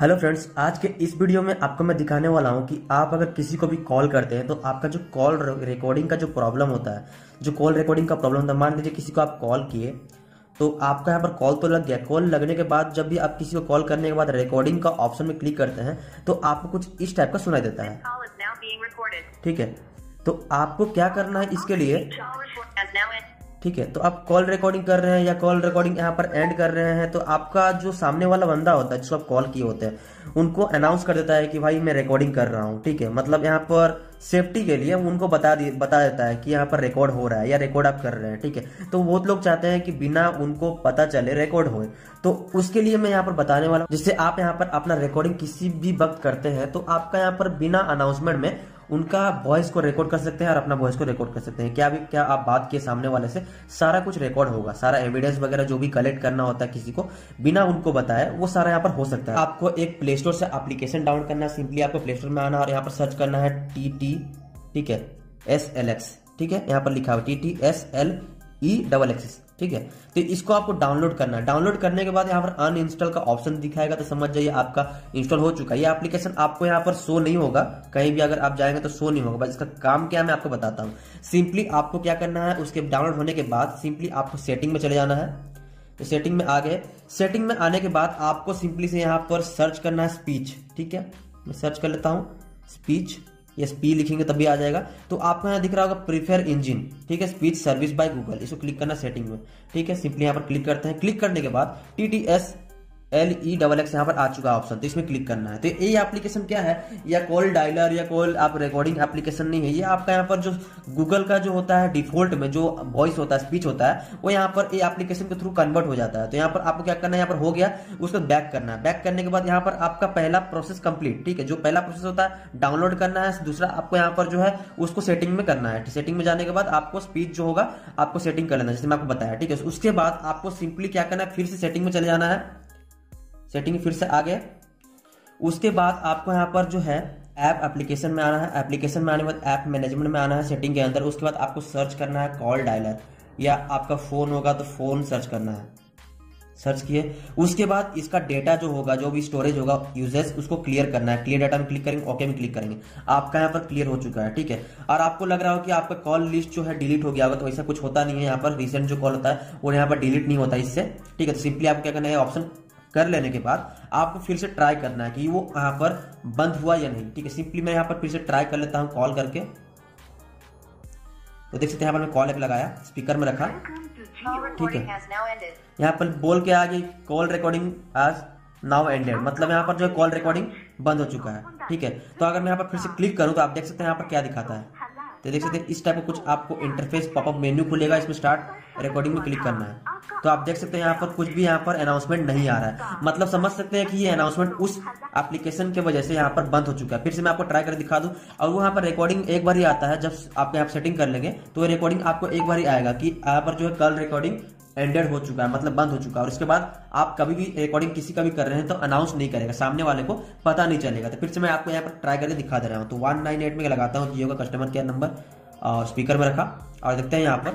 Hello friends, आज के इस वीडियो में आपको मैं दिखाने वाला हूं कि आप अगर किसी को भी कॉल करते हैं तो आपका जो कॉल रिकॉर्डिंग का जो प्रॉब्लम होता है, जो कॉल रिकॉर्डिंग का प्रॉब्लम होता है, मान लीजिए किसी को आप कॉल किए तो आपका यहाँ पर कॉल तो लग गया। कॉल लगने के बाद जब भी आप किसी को कॉल करने के बाद रिकॉर्डिंग का ऑप्शन में क्लिक करते हैं तो आपको कुछ इस टाइप का सुनाई देता है, ठीक है। तो आपको क्या करना है इसके लिए, ठीक है, तो आप कॉल रिकॉर्डिंग कर रहे हैं या कॉल रिकॉर्डिंग यहाँ पर एंड कर रहे हैं तो आपका जो सामने वाला बंदा होता है जिसको आप कॉल किए होते हैं उनको अनाउंस कर देता है कि भाई मैं रिकॉर्डिंग कर रहा हूँ, ठीक है। मतलब यहाँ पर सेफ्टी के लिए उनको बता देता है कि यहाँ पर रिकॉर्ड हो रहा है या रिकॉर्ड आप कर रहे हैं, ठीक है। तो बहुत लोग चाहते हैं कि बिना उनको पता चले रिकॉर्ड होए, तो उसके लिए मैं यहाँ पर बताने वाला हूँ। जिससे आप यहाँ पर अपना रिकॉर्डिंग किसी भी वक्त करते हैं तो आपका यहाँ पर बिना अनाउंसमेंट में उनका वॉइस को रिकॉर्ड कर सकते हैं और अपना वॉइस को रिकॉर्ड कर सकते हैं। क्या आप बात किए सामने वाले से, सारा कुछ रिकॉर्ड होगा। सारा एविडेंस वगैरह जो भी कलेक्ट करना होता है किसी को बिना उनको बताए वो सारा यहाँ पर हो सकता है। आपको एक प्ले स्टोर से एप्लीकेशन डाउन करना है, सिंपली आपको प्ले स्टोर में आना और यहाँ पर सर्च करना है TT, ठीक है, SLX, ठीक है, यहाँ पर लिखा हुआ TTSLEXX, ठीक है। तो इसको आपको डाउनलोड करना है। डाउनलोड करने के बाद यहाँ पर अनइंस्टॉल का ऑप्शन दिखाएगा तो समझ जाइए आपका इंस्टॉल हो चुका है। ये एप्लीकेशन आपको यहाँ पर शो नहीं होगा, कहीं भी अगर आप जाएंगे तो शो नहीं होगा। बस इसका काम क्या है मैं आपको बताता हूँ। सिंपली आपको क्या करना है, उसके डाउनलोड होने के बाद सिंपली आपको सेटिंग में चले जाना है। तो सेटिंग में आ गए। सेटिंग में आने के बाद आपको सिंपली से यहाँ पर सर्च करना है स्पीच, ठीक है। मैं सर्च कर लेता हूँ स्पीच, यस पी लिखेंगे तभी आ जाएगा। तो आपको यहाँ दिख रहा होगा प्रीफेयर इंजिन, ठीक है, स्पीच सर्विस बाय गूगल, इसको क्लिक करना सेटिंग में, ठीक है। सिंपली यहाँ पर क्लिक करते हैं। क्लिक करने के बाद TTSLEXX यहाँ पर आ चुका ऑप्शन, तो इसमें क्लिक करना है। तो ये एप्लीकेशन क्या है, या कॉल डायलर या कॉल आप रिकॉर्डिंग एप्लीकेशन नहीं है। ये आपका यहाँ पर जो गूगल का जो होता है डिफॉल्ट में जो वॉइस होता है, स्पीच होता है, वो यहाँ पर ये एप्लीकेशन के थ्रू कन्वर्ट हो जाता है। तो यहाँ पर आपको क्या करना है, यहाँ पर हो गया उसको बैक करना है। बैक करने के बाद यहाँ पर आपका पहला प्रोसेस कंप्लीट, ठीक है। जो पहला प्रोसेस होता है डाउनलोड करना है, दूसरा आपको यहाँ पर जो है उसको सेटिंग में करना है। सेटिंग में जाने के बाद आपको स्पीच जो होगा आपको सेटिंग कर लेना है, जैसे मैं आपको बताया, ठीक है। उसके बाद आपको सिंपली क्या करना है, फिर से सेटिंग में चले जाना है। सेटिंग फिर से आ गया। उसके बाद आपको यहाँ पर जो है ऐप एप्लीकेशन में आना है। एप्लीकेशन में आने के बाद ऐप मैनेजमेंट में आना है सेटिंग के अंदर। उसके बाद आपको सर्च करना है कॉल डायलर, या आपका फ़ोन होगा तो फ़ोन सर्च करना है। सर्च किए, उसके बाद इसका डेटा जो होगा, जो भी स्टोरेज होगा यूजेस, उसको क्लियर करना है। क्लियर डाटा में क्लिक करेंगे, ओके में क्लिक करेंगे, आपका यहाँ पर क्लियर हो चुका है, ठीक है। और आपको लग रहा हो कि आपका कॉल लिस्ट जो है डिलीट हो गया होगा, तो ऐसा कुछ होता नहीं है। यहाँ पर रिसेंट जो कॉल होता है वो यहाँ पर डिलीट नहीं होता इससे, ठीक है। तो सिंपली आपको क्या करना है, ऑप्शन कर लेने के बाद आपको फिर से ट्राई करना है कि वो यहाँ पर बंद हुआ या नहीं, ठीक है। सिंपली मैं यहाँ पर फिर से ट्राई कर लेता हूँ कॉल करके। तो देख सकते हैं यहाँ पर मैं कॉल ऐप लगाया, स्पीकर में रखा, ठीक है। यहाँ पर बोल के आ गई कॉल रिकॉर्डिंग आज नाउ एंडेड, मतलब यहाँ पर जो कॉल रिकॉर्डिंग बंद हो चुका है, ठीक है। तो अगर मैं यहाँ पर फिर से क्लिक करूँ तो आप देख सकते हैं यहाँ पर क्या दिखाता है। तो देख सकते हैं इस टाइप का कुछ आपको इंटरफेस पॉपअप मेन्यू खुलेगा, इसमें स्टार्ट रिकॉर्डिंग में क्लिक करना है। तो आप देख सकते हैं यहाँ पर कुछ भी यहाँ पर अनाउंसमेंट नहीं आ रहा है, मतलब समझ सकते हैं कि ये अनाउंसमेंट उस एप्लीकेशन के वजह से यहाँ पर बंद हो चुका है। फिर से मैं आपको ट्राई कर दिखा दूं, और वो यहाँ पर रिकॉर्डिंग एक बार ही आता है। जब आप यहाँ सेटिंग कर लेंगे तो रिकॉर्डिंग आपको एक बार ही आएगा कि यहाँ पर जो है कल रिकॉर्डिंग एंडेड हो चुका है, मतलब बंद हो चुका है। और उसके बाद आप कभी भी रिकॉर्डिंग किसी का भी कर रहे हैं तो अनाउंस नहीं करेगा, सामने वाले को पता नहीं चलेगा। तो फिर से मैं आपको यहाँ पर ट्राई करके दिखा दे रहा हूँ। तो 198 में लगाता हूँ जियो का कस्टमर केयर नंबर, स्पीकर में रखा और देखते हैं यहाँ पर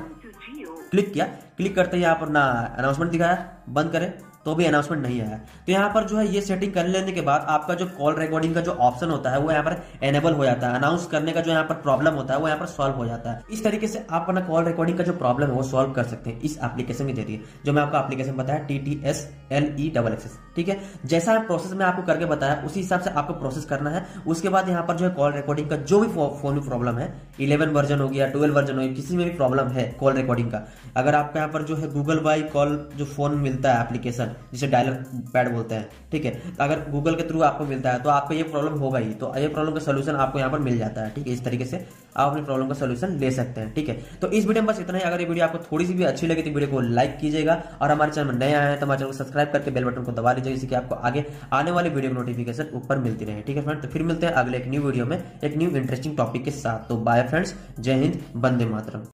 क्लिक किया। क्लिक करते ही यहाँ पर ना अनाउंसमेंट दिखाया, बंद करें तो भी अनाउंसमेंट नहीं आया। तो यहाँ पर जो है ये सेटिंग कर लेने के बाद आपका जो कॉल रिकॉर्डिंग का जो ऑप्शन होता है वो यहाँ पर एनेबल हो जाता है। अनाउंस करने का जो यहाँ पर प्रॉब्लम होता है वो यहाँ पर सॉल्व हो जाता है। इस तरीके से आप अपना कॉल रिकॉर्डिंग का जो प्रॉब्लम है वो सॉल्व कर सकते हैं इस एप्लीकेशन के जरिए, जो मैं आपको एप्लीकेशन बताया TTSLEXX, ठीक है। जैसा प्रोसेस मैं आपको करके बताया उसी हिसाब से आपको प्रोसेस करना है। उसके बाद यहाँ पर जो है कॉल रिकॉर्डिंग का जो भी फोन में प्रॉब्लम है, 11 वर्जन हो गया, 12 वर्जन हो गया, किसी में भी प्रॉब्लम है कॉल रिकॉर्डिंग का, अगर आपको यहाँ पर जो है गूगल बाय कॉल जो फोन मिलता है एप्लीकेशन जिसे डायलर पैड बोलते हैं, ठीक है, अगर गूगल के थ्रू आपको मिलता है तो आपको ये प्रॉब्लम होगा ही। तो ये प्रॉब्लम का सोल्यूशन आपको यहाँ पर मिल जाता है, ठीक है। इस तरीके से आप अपनी प्रॉब्लम का सोल्यूशन ले सकते हैं, ठीक है। तो इस वीडियो में बस इतना ही। अगर ये वीडियो आपको थोड़ी सी भी अच्छी लगी तो वीडियो को लाइक कीजिएगा, और हमारे चैनल में नए आए हैं तो हमारे चैनल को सब्सक्राइब करके बेल बटन को दबा लीजिए, जिससे कि आपको आगे आने वाली वीडियो की नोटिफिकेशन ऊपर मिलती रहे, ठीक है फ्रेंड्स। तो फिर मिलते हैं अगले एक न्यू वीडियो में एक न्यू इंटरेस्टिंग टॉपिक के साथ। तो बाय फ्रेंड्स, जय हिंद, वंदे मातरम।